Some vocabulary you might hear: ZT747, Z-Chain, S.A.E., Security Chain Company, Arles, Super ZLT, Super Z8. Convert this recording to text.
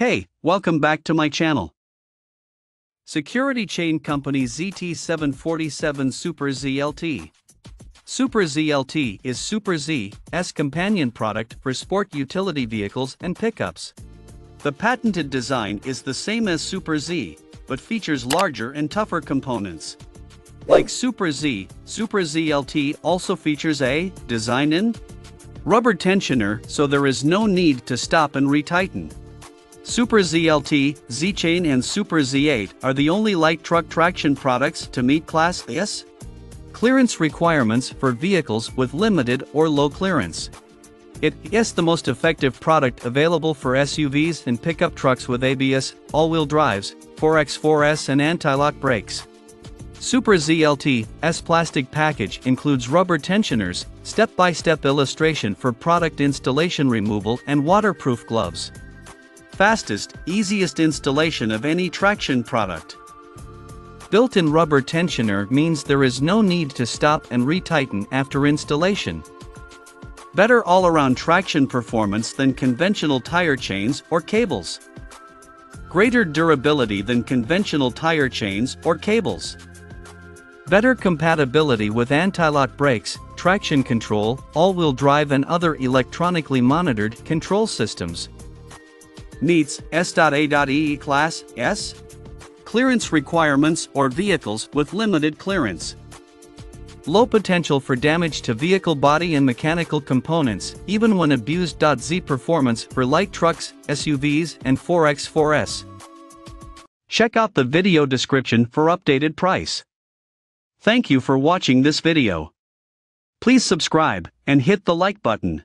Hey, welcome back to my channel. Security Chain Company ZT747 Super ZLT. Super ZLT is Super Z's companion product for sport utility vehicles and pickups. The patented design is the same as Super Z, but features larger and tougher components. Like Super Z, Super ZLT also features a rubber tensioner, so there is no need to stop and retighten. Super ZLT, Z-Chain and Super Z8 are the only light truck traction products to meet Class S clearance requirements for vehicles with limited or low clearance. It is the most effective product available for SUVs and pickup trucks with ABS, all-wheel drives, 4x4S and anti-lock brakes. Super ZLT's plastic package includes rubber tensioners, step-by-step illustration for product installation removal and waterproof gloves. Fastest, easiest installation of any traction product. Built-in rubber tensioner means there is no need to stop and retighten after installation. Better all-around traction performance than conventional tire chains or cables. Greater durability than conventional tire chains or cables. Better compatibility with anti-lock brakes, traction control, all-wheel drive and other electronically monitored control systems. Meets S.A.E. Class S clearance requirements or vehicles with limited clearance. Low potential for damage to vehicle body and mechanical components, even when abused. Z performance for light trucks, SUVs and 4x4S. Check out the video description for updated price. Thank you for watching this video. Please subscribe and hit the like button.